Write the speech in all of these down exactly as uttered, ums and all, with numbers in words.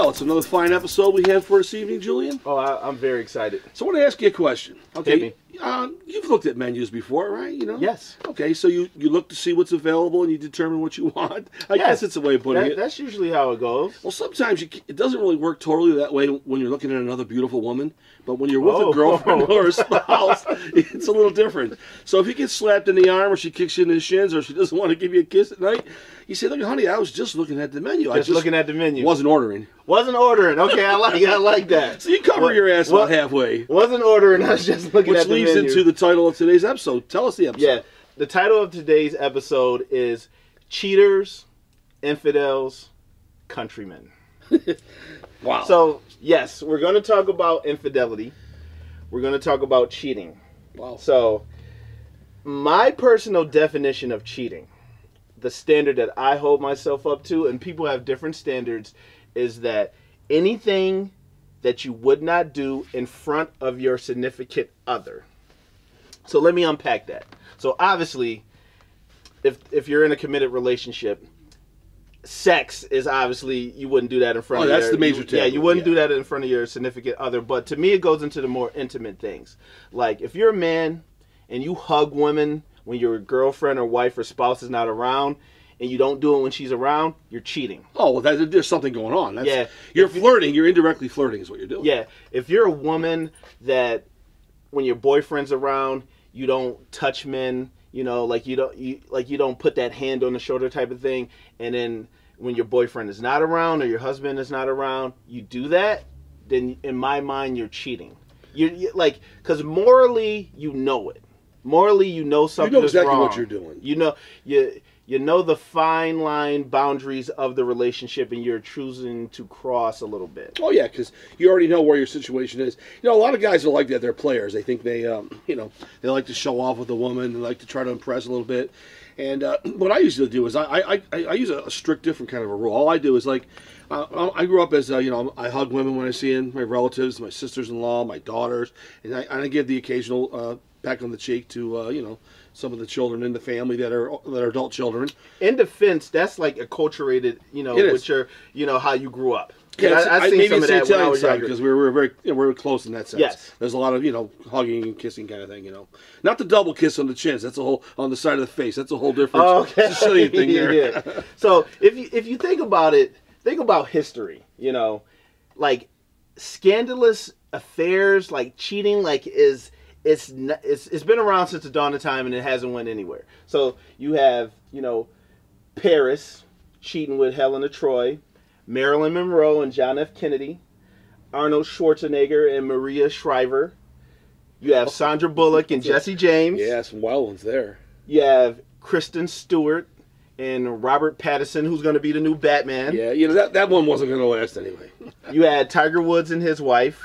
Well, it's another fine episode we have for this evening, Julian. Oh, I, I'm very excited. So I want to ask you a question. Okay, hit me. Uh, you've looked at menus before, right? You know. Yes. Okay, so you, you look to see what's available and you determine what you want. I yes. guess it's a way of putting that, it. That's usually how it goes. Well, sometimes you, it doesn't really work totally that way when you're looking at another beautiful woman, but when you're with oh. a girlfriend or a spouse, it's a little different. So if you get slapped in the arm or she kicks you in the shins or she doesn't want to give you a kiss at night, you say, "Look, honey, I was just looking at the menu. Just, I just looking at the menu. Wasn't ordering. Wasn't ordering. Okay, I like I like that. So you cover what, your ass about halfway. Wasn't ordering. I was just looking Which at the menu. Which leads into the title of today's episode. Tell us the episode. Yeah, the title of today's episode is Cheaters, Infidels, Countrymen. Wow. So yes, we're going to talk about infidelity. We're going to talk about cheating. Wow. So my personal definition of cheating, the standard that I hold myself up to, and people have different standards, is that anything that you would not do in front of your significant other. So let me unpack that. So obviously, if if you're in a committed relationship, sex is obviously, you wouldn't do that in front oh, of your... Oh, that's the major thing. Yeah, you wouldn't yeah. do that in front of your significant other, but to me it goes into the more intimate things. Like, if you're a man and you hug women when your girlfriend or wife or spouse is not around, and you don't do it when she's around, you're cheating. Oh, well, that, there's something going on. That's, yeah. You're flirting. You're indirectly flirting is what you're doing. Yeah. If you're a woman that when your boyfriend's around, you don't touch men, you know, like you don't you, like you don't put that hand on the shoulder type of thing, and then when your boyfriend is not around or your husband is not around, you do that, then in my mind, you're cheating. You're, you're like, because morally, you know it. Morally, you know something is wrong. You know exactly wrong. what you're doing. You know you you know the fine line boundaries of the relationship, and you're choosing to cross a little bit. Oh yeah, because you already know where your situation is. You know, a lot of guys are like that. They're players. They think they, um, you know, they like to show off with a woman. They like to try to impress a little bit. And uh, what I usually do is I I, I, I use a, a strict different kind of a rule. All I do is like, uh, I grew up as, uh, you know, I hug women when I see them, my relatives, my sisters-in-law, my daughters, and I, and I give the occasional uh, back on the cheek to uh, you know, some of the children in the family that are that are adult children. In defense, that's like acculturated, you know, with your, you know, how you grew up. Yeah, I, I seen maybe some of that when I was younger, because we were very you know, we were close in that sense. Yes. There's a lot of, you know, hugging and kissing kind of thing, you know. Not the double kiss on the chins. That's a whole on the side of the face. That's a whole different okay. Sicilian thing there. Yeah. So if you if you think about it, think about history. You know, like scandalous affairs, like cheating, like is. It's, it's it's been around since the dawn of time, and it hasn't went anywhere. So you have, you know, Paris cheating with Helen of Troy, Marilyn Monroe and John F. Kennedy, Arnold Schwarzenegger and Maria Shriver. You have Sandra Bullock and Jesse James. Yeah, some wild ones there. You have Kristen Stewart and Robert Pattinson, who's going to be the new Batman. Yeah, you know, that, that one wasn't going to last anyway. You had Tiger Woods and his wife,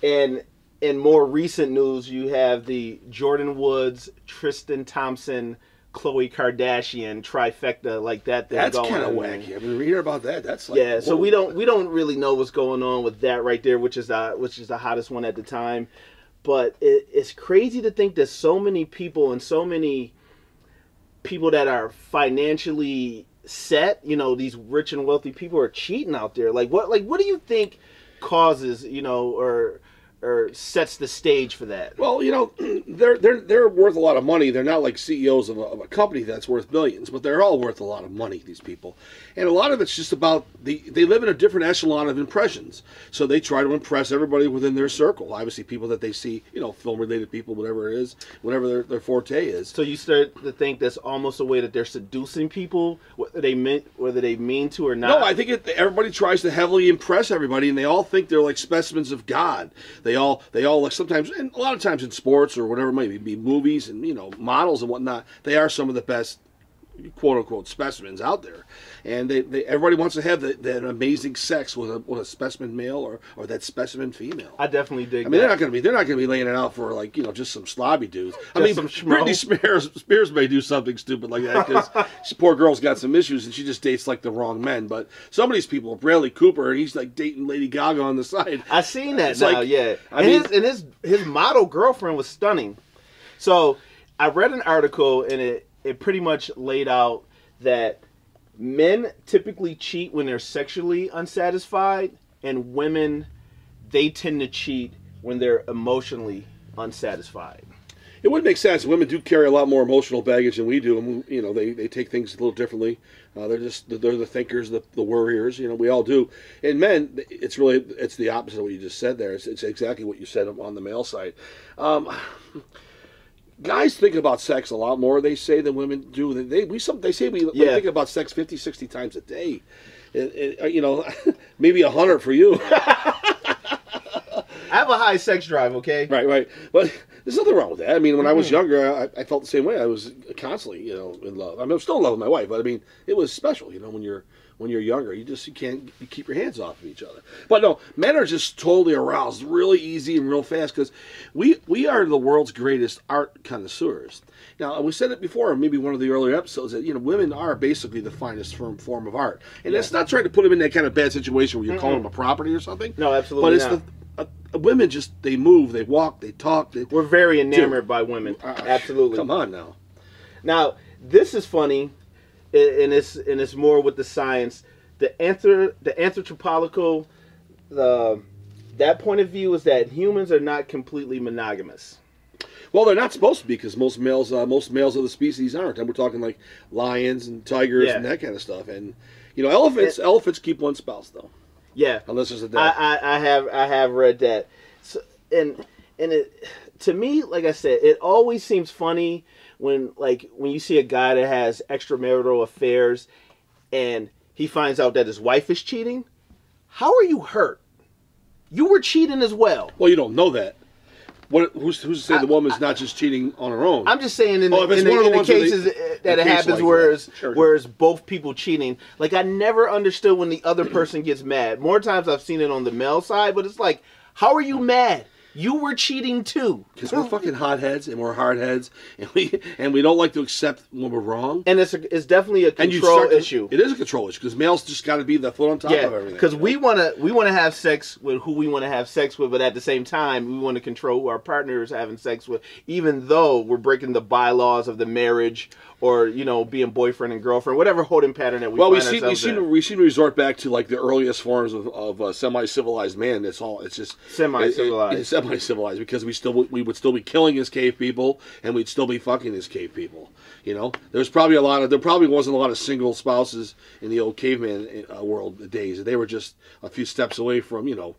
and... In more recent news, you have the Jordan Woods, Tristan Thompson, Khloe Kardashian trifecta, like that. Thing That's kind of wacky. I mean, we hear about that. That's like, yeah. Whoa. So we don't we don't really know what's going on with that right there, which is uh, which is the hottest one at the time. But it, it's crazy to think that so many people and so many people that are financially set, you know, these rich and wealthy people are cheating out there. Like what? Like what do you think causes, you know, or or sets the stage for that? Well, you know, they're they're they're worth a lot of money. They're not like C E Os of a, of a company that's worth billions, but they're all worth a lot of money, these people. And a lot of it's just about the they live in a different echelon of impressions. So they try to impress everybody within their circle. Obviously, people that they see, you know, film-related people, whatever it is, whatever their, their forte is. So you start to think that's almost a way that they're seducing people, whether they meant whether they mean to or not. No, I think it, everybody tries to heavily impress everybody, and they all think they're like specimens of God. They They all, they all, like sometimes, and a lot of times in sports or whatever it might be, movies and, you know, models and whatnot, they are some of the best, quote unquote, specimens out there. And they, they everybody wants to have the, that amazing sex with a, with a specimen male or, or that specimen female. I definitely dig I mean, that. They're not going to be, they're not going to be laying it out for, like, you know, just some slobby dudes. Just I mean, Britney Spears, Spears may do something stupid like that because this poor girl's got some issues and she just dates, like, the wrong men. But some of these people, Bradley Cooper, he's, like, dating Lady Gaga on the side. I seen that it's now, like, yeah. I and mean, his, and his, his model girlfriend was stunning. So I read an article, and it, it pretty much laid out that men typically cheat when they're sexually unsatisfied, and women, they tend to cheat when they're emotionally unsatisfied. It would make sense. Women do carry a lot more emotional baggage than we do, and you know they, they take things a little differently. Uh, they're just they're the thinkers, the the worriers. You know, we all do. And men, it's really it's the opposite of what you just said there. It's, it's exactly what you said on the male side. Um, guys think about sex a lot more, they say, than women do. They we some they say we yeah. think about sex fifty, sixty times a day. It, it, you know, maybe a hundred for you. I have a high sex drive, okay? Right, right. But there's nothing wrong with that. I mean, when mm-hmm. I was younger, I, I felt the same way. I was constantly, you know, in love. I mean, I'm still in love with my wife, but I mean, it was special, you know, when you're when you're younger. You just you can't you keep your hands off of each other. But no, men are just totally aroused really easy and real fast because we, we are the world's greatest art connoisseurs. Now, we said it before, or maybe one of the earlier episodes, that, you know, women are basically the finest form, form of art. And yeah. that's not trying to put them in that kind of bad situation where you mm-mm. call them a property or something. No, absolutely but it's not. The, Uh, women just, they move, they walk, they talk. They, We're very enamored dude. by women. Uh, Absolutely. Come on now. Now, this is funny, and it's, and it's more with the science. The, anthrop the anthropological, uh, that point of view is that humans are not completely monogamous. Well, they're not supposed to be because most males, uh, most males of the species aren't. And we're talking like lions and tigers yeah. and that kind of stuff. And, you know, elephants, and elephants keep one spouse, though. Yeah, unless there's a death. I, I, I have I have read that, so, and and it to me, like I said, it always seems funny when like when you see a guy that has extramarital affairs, and he finds out that his wife is cheating. How are you hurt? You were cheating as well. Well, you don't know that. What? Who's who's to say I, the woman's I, not just cheating on her own? I'm just saying in oh, the, in the, in the cases that, they, that it happens like where it's sure. where it's both people cheating. Like I never understood when the other person gets mad. More times I've seen it on the male side, but it's like, how are you mad? You were cheating too. Because we're fucking hotheads and we're hard heads, and we and we don't like to accept when we're wrong. And it's a, it's definitely a control to, issue. It is a control issue because males just got to be the foot on top yeah, of everything. Because we wanna we wanna have sex with who we wanna have sex with, but at the same time we wanna control who our partner is having sex with, even though we're breaking the bylaws of the marriage or you know being boyfriend and girlfriend, whatever holding pattern that we. Well, find we see we see we seem to resort back to like the earliest forms of, of uh, semi-civilized man. It's all it's just semi-civilized. It, it, civilized because we still we would still be killing his cave people and we'd still be fucking his cave people. You know, there's probably a lot of there probably wasn't a lot of single spouses in the old caveman world days. They were just a few steps away from you know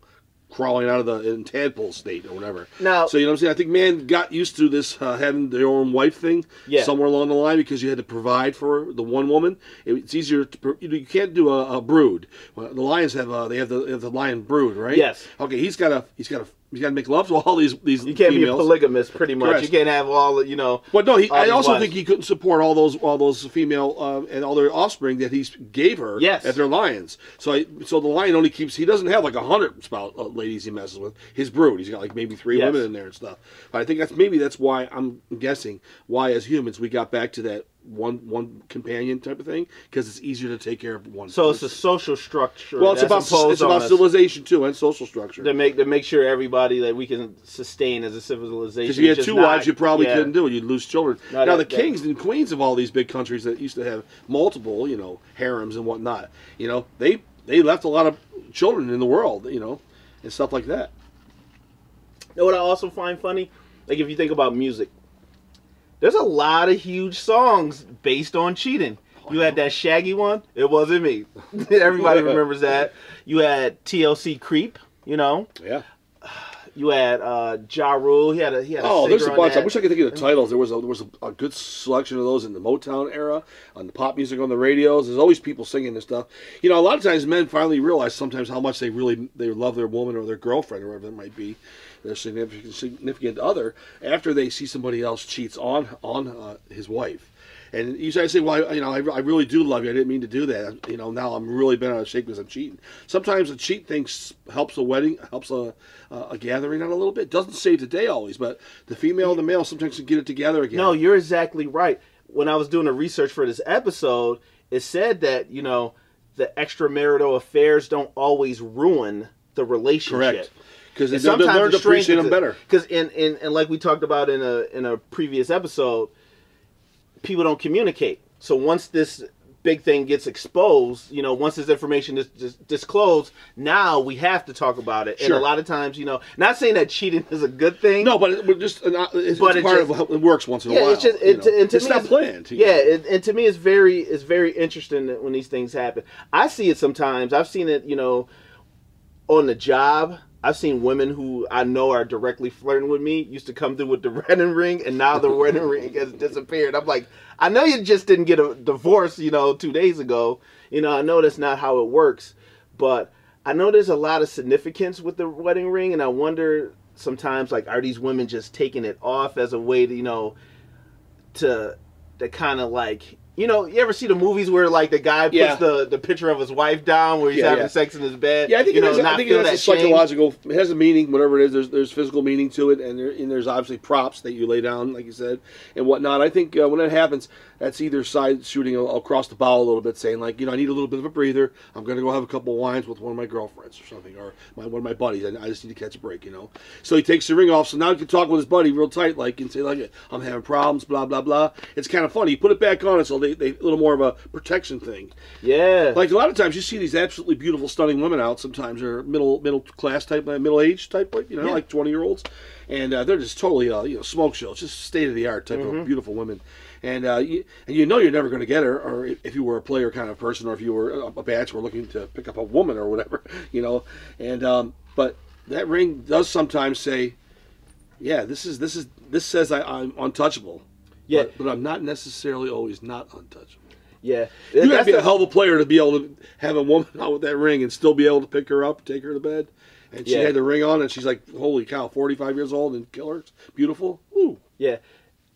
crawling out of the in tadpole state or whatever. Now, so you know what I'm saying. I think man got used to this uh, having their own wife thing yeah. somewhere along the line because you had to provide for the one woman. It, it's easier to you, know, you can't do a, a brood. Well, the lions have uh, they have the they have the lion brood, right? Yes. Okay, he's got a he's got a. You got to make love to all these these. You can't females. Be a polygamist, pretty much. Correct. You can't have all you know. But no, he, I also wives. think he couldn't support all those all those female uh, and all their offspring that he gave her. Yes. At their lions. So I, so the lion only keeps. He doesn't have like a hundred spouse uh, ladies he messes with. His brood. He's got like maybe three yes. women in there and stuff. But I think that's maybe that's why I'm guessing why as humans we got back to that one one companion type of thing because it's easier to take care of one. So person. It's a social structure. Well, it's that's about it's about civilization too and social structure to make to make sure everybody that we can sustain as a civilization. Because you had two not, wives, you probably yeah. couldn't do it. You'd lose children. Not now that, the kings that. and queens of all these big countries that used to have multiple, you know, harems and whatnot, you know, they they left a lot of children in the world, you know, and stuff like that. You know what I also find funny, like if you think about music. There's a lot of huge songs based on cheating. You had that Shaggy one. It wasn't me. Everybody remembers that. You had T L C Creep, you know. Yeah. You had uh, Ja Rule. He had a he had. Oh, a there's a bunch. That. I wish I could think of the titles. There was a, there was a, a good selection of those in the Motown era, on the pop music, on the radios. There's always people singing this stuff. You know, a lot of times men finally realize sometimes how much they really they love their woman or their girlfriend or whatever it might be, their significant significant other after they see somebody else cheats on on uh, his wife. And you say, well, you know, I, I really do love you. I didn't mean to do that. You know, now I'm really bent out of shape because I'm cheating. Sometimes a cheat thing helps a wedding, helps a, a gathering out a little bit. Doesn't save the day always, but the female and the male sometimes can get it together again. No, you're exactly right. When I was doing the research for this episode, it said that, you know, the extramarital affairs don't always ruin the relationship. Correct. Because they sometimes learn to appreciate them better. Because in, in, and like we talked about in a in a previous episode, people don't communicate. So once this big thing gets exposed, you know, once this information is just disclosed, now we have to talk about it. Sure. And a lot of times, you know, not saying that cheating is a good thing. No, but it, we're just not, it's, but it's, it's part just, of how it works once in yeah, a while. It's, just, it, to, and to it's me, not it's, planned. Yeah, it, and to me, it's very, it's very interesting when these things happen. I see it sometimes. I've seen it, you know, on the job. I've seen women who I know are directly flirting with me used to come through with the wedding ring, and now the wedding ring has disappeared. I'm like, I know you just didn't get a divorce, you know, two days ago. You know, I know that's not how it works, but I know there's a lot of significance with the wedding ring, and I wonder sometimes, like, are these women just taking it off as a way to, you know, to, to kind of like... You know, you ever see the movies where, like, the guy puts yeah. the, the picture of his wife down where he's yeah, having yeah. sex in his bed? Yeah, I think you it, know, has, I think it has a psychological, shame. It has a meaning, whatever it is. There's there's physical meaning to it, and, there, and there's obviously props that you lay down, like you said, and whatnot. I think uh, when that happens, that's either side shooting across the bow a little bit, saying, like, you know, I need a little bit of a breather. I'm going to go have a couple of wines with one of my girlfriends or something, or my, one of my buddies. I, I just need to catch a break, you know? So he takes the ring off, so now he can talk with his buddy real tight, like, and say, like, I'm having problems, blah, blah, blah. It's kind of funny. You put it back on, it's a They, they, a little more of a protection thing. Yeah. Like, a lot of times you see these absolutely beautiful, stunning women out sometimes. They're middle middle class type, middle age type, you know, yeah. like twenty-year-olds. And uh, they're just totally, uh, you know, smoke show. It's just state-of-the-art type mm-hmm. of beautiful women. And, uh, you, and you know you're never going to get her, or if you were a player kind of person, or if you were a, a bachelor looking to pick up a woman or whatever, you know. And um, but that ring does sometimes say, yeah, this is this is this says I, I'm untouchable. Yeah, but, but I'm not necessarily always not untouchable. Yeah, you got to be a hell of a player to be able to have a woman out with that ring and still be able to pick her up, take her to bed, and she yeah. had the ring on, and she's like, "Holy cow, forty-five years old and killer, beautiful." Woo. Yeah,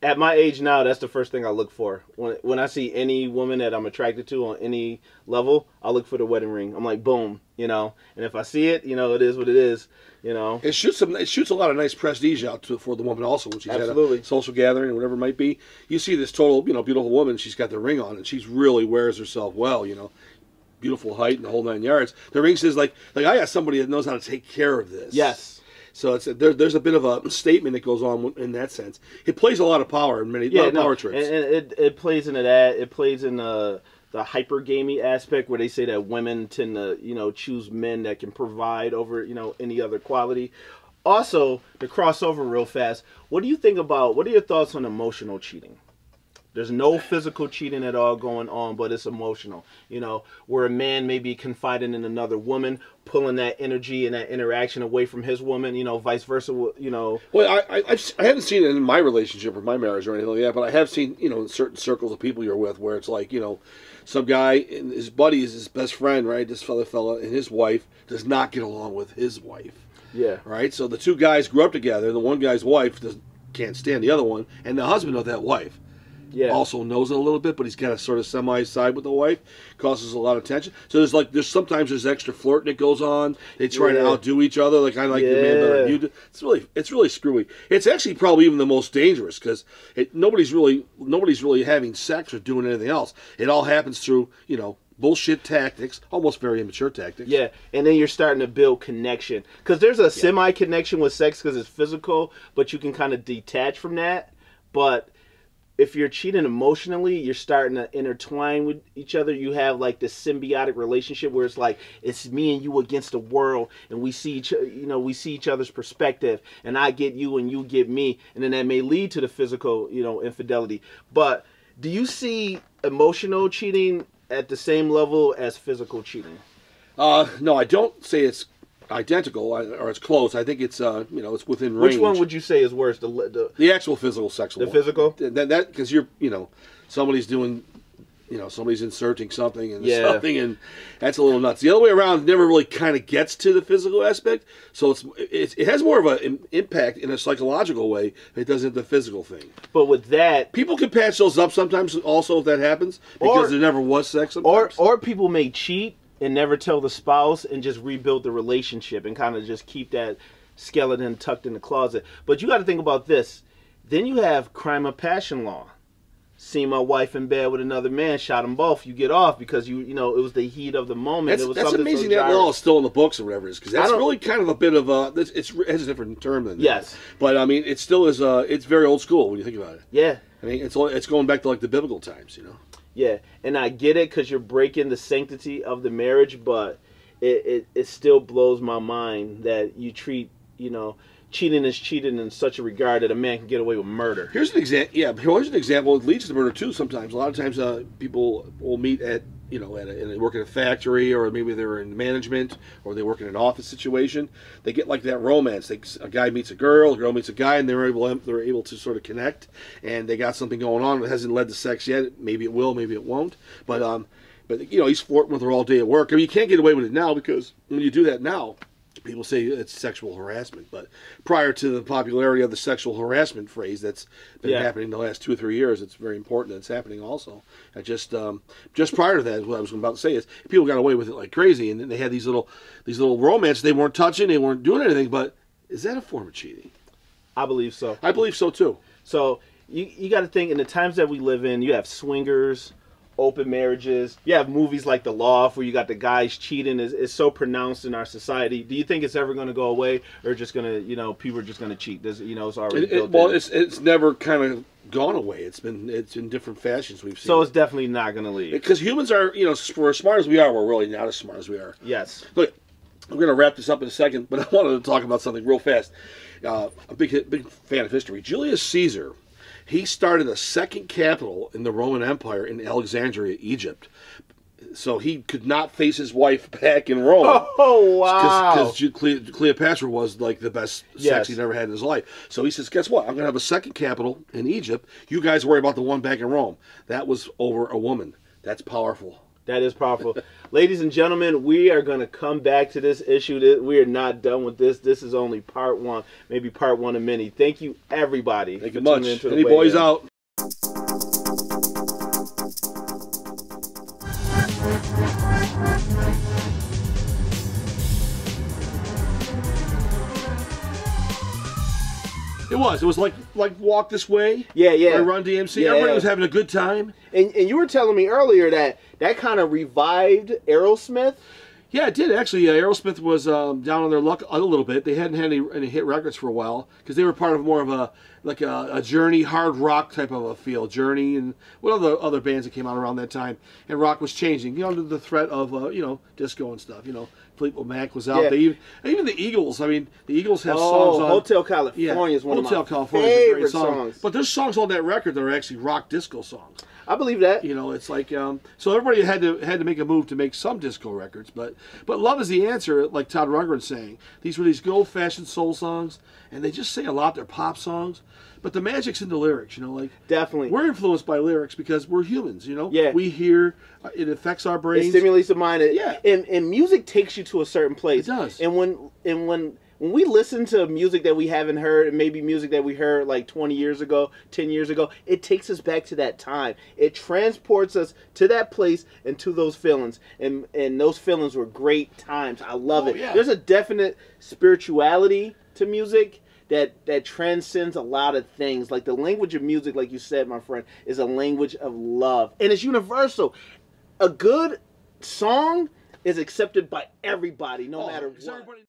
at my age now, that's the first thing I look for when when I see any woman that I'm attracted to on any level. I look for the wedding ring. I'm like, boom, you know. And if I see it, you know, it is what it is. You know, it shoots some. It shoots a lot of nice prestige out to, for the woman also when she's Absolutely. at a social gathering or whatever it might be. You see this total, you know, beautiful woman. She's got the ring on, and she's really wears herself well. You know, beautiful height and the whole nine yards. The ring says like, like I got somebody that knows how to take care of this. Yes. So it's a, there, there's a bit of a statement that goes on in that sense. It plays a lot of power in many yeah, no, power tricks. And, and it it plays into that. It plays in the the hyper gamey aspect where they say that women tend to, you know, choose men that can provide over, you know, any other quality. Also, to cross over real fast, what do you think about, what are your thoughts on emotional cheating? There's no physical cheating at all going on, but it's emotional, you know, where a man may be confiding in another woman, pulling that energy and that interaction away from his woman, you know, vice versa, you know. Well, I, I, I haven't seen it in my relationship or my marriage or anything like that, but I have seen, you know, in certain circles of people you're with where it's like, you know, some guy and his buddy is his best friend, right? This fellow fella and his wife does not get along with his wife. Yeah. Right? So the two guys grew up together. The one guy's wife does, can't stand the other one, and the husband of that wife. Yeah. Also knows it a little bit, but he's got a sort of semi-side with the wife. Causes a lot of tension. So there's like, there's sometimes there's extra flirting that goes on. They try yeah. to outdo each other. Like I like yeah. the man better than you do. It's really, it's really screwy. It's actually probably even the most dangerous because nobody's really, nobody's really having sex or doing anything else. It all happens through, you know, bullshit tactics, almost very immature tactics. Yeah, and then you're starting to build connection because there's a yeah. semi-connection with sex because it's physical, but you can kind of detach from that, but. If you're cheating emotionally, you're starting to intertwine with each other. You have like this symbiotic relationship where it's like it's me and you against the world, and we see each, you know, we see each other's perspective, and I get you and you get me, and then that may lead to the physical, you know, infidelity. But do you see emotional cheating at the same level as physical cheating? Uh, no, I don't say it's identical or it's close. I think it's uh you know it's within range. Which one would you say is worse? The the, the actual physical sexual. The one. Physical. That that because you're you know somebody's doing you know somebody's inserting something and yeah. something and that's a little nuts. The other way around never really kind of gets to the physical aspect. So it's it, it has more of an impact in a psychological way than it does in the physical thing. But with that, people can patch those up sometimes. Also, if that happens because or, there never was sex. Sometimes. Or or people may cheat. And never tell the spouse and just rebuild the relationship and kind of just keep that skeleton tucked in the closet. But you got to think about this. Then you have crime of passion law. See my wife in bed with another man, shot them both. You get off because you you know it was the heat of the moment. That's, it was that's amazing so that law is still in the books or whatever it is because that's really kind of a bit of a it's, it's it has a different term than that. Yes, but I mean it still is uh it's very old school when you think about it. Yeah, I mean it's it's going back to like the biblical times, you know. Yeah, and I get it because you're breaking the sanctity of the marriage, but it, it, it still blows my mind that you treat, you know, cheating is cheating in such a regard that a man can get away with murder. Here's an example. Yeah, here's an example. It leads to murder, too, sometimes. A lot of times uh, people will meet at, you know, at a, and they work in a factory, or maybe they're in management, or they work in an office situation. They get like that romance. They, a guy meets a girl, a girl meets a guy, and they're able, they're able to sort of connect, and they got something going on that hasn't led to sex yet. Maybe it will, maybe it won't. But, um, but you know, he's flirting with her all day at work. I mean, you can't get away with it now, because when you do that now, people say it's sexual harassment, but prior to the popularity of the sexual harassment phrase that's been yeah. happening the last two or three years, it's very important that it's happening also. And just um, just prior to that, what I was about to say is people got away with it like crazy, and then they had these little these little romances. They weren't touching, they weren't doing anything. But is that a form of cheating? I believe so. I believe so too. So you you got to think in the times that we live in, you have swingers, open marriages. You have movies like The Loft where you got the guys cheating. It's, it's so pronounced in our society. Do you think it's ever going to go away, or just going to, you know, people are just going to cheat? Does, you know, it's already it, built it, well, in. it's it's never kind of gone away. It's been it's in different fashions we've seen. So it's definitely not going to leave, because humans are, you know, for as smart as we are, we're really not as smart as we are. Yes. Look, I'm going to wrap this up in a second, but I wanted to talk about something real fast. Uh, a big big fan of history, Julius Caesar. He started a second capital in the Roman Empire in Alexandria, Egypt. So he could not face his wife back in Rome. Oh, wow. Because Cleopatra was like the best yes. sex he'd ever had in his life. So he says, guess what? I'm going to have a second capital in Egypt. You guys worry about the one back in Rome. That was over a woman. That's powerful. That is powerful. Ladies and gentlemen, we are going to come back to this issue. We are not done with this. This is only part one, maybe part one of many. Thank you, everybody. Thank you much. Any boys out? It was. It was like like Walk This Way. Yeah, yeah. By Run D M C. Yeah, everybody yeah. was having a good time. And and you were telling me earlier that that kind of revived Aerosmith. Yeah, it did actually. Uh, Aerosmith was um, down on their luck a little bit. They hadn't had any, any hit records for a while, because they were part of more of a like a, a Journey hard rock type of a feel. Journey and what other other bands that came out around that time. And rock was changing, you know, under the threat of uh, you know, disco and stuff. You know, Fleetwood Mac was out. Yeah. They even, even the Eagles. I mean, the Eagles have oh, songs on Hotel California. Yeah, is one Hotel of my California favorite is a great song. songs. But there's songs on that record that are actually rock disco songs. I believe that. You know, it's like um, so everybody had to had to make a move to make some disco records, but but love is the answer. Like Todd Rundgren sang, these were these old-fashioned soul songs, and they just say a lot. They're pop songs, but the magic's in the lyrics. You know, like definitely we're influenced by lyrics because we're humans. You know, yeah, we hear it affects our brains. It stimulates the mind. It, yeah, and and music takes you to a certain place. It does. And when and when. When we listen to music that we haven't heard, and maybe music that we heard like twenty years ago, ten years ago, it takes us back to that time. It transports us to that place and to those feelings. And and those feelings were great times. I love oh, it. Yeah. There's a definite spirituality to music that, that transcends a lot of things. Like the language of music, like you said, my friend, is a language of love. And it's universal. A good song is accepted by everybody, no oh, matter what.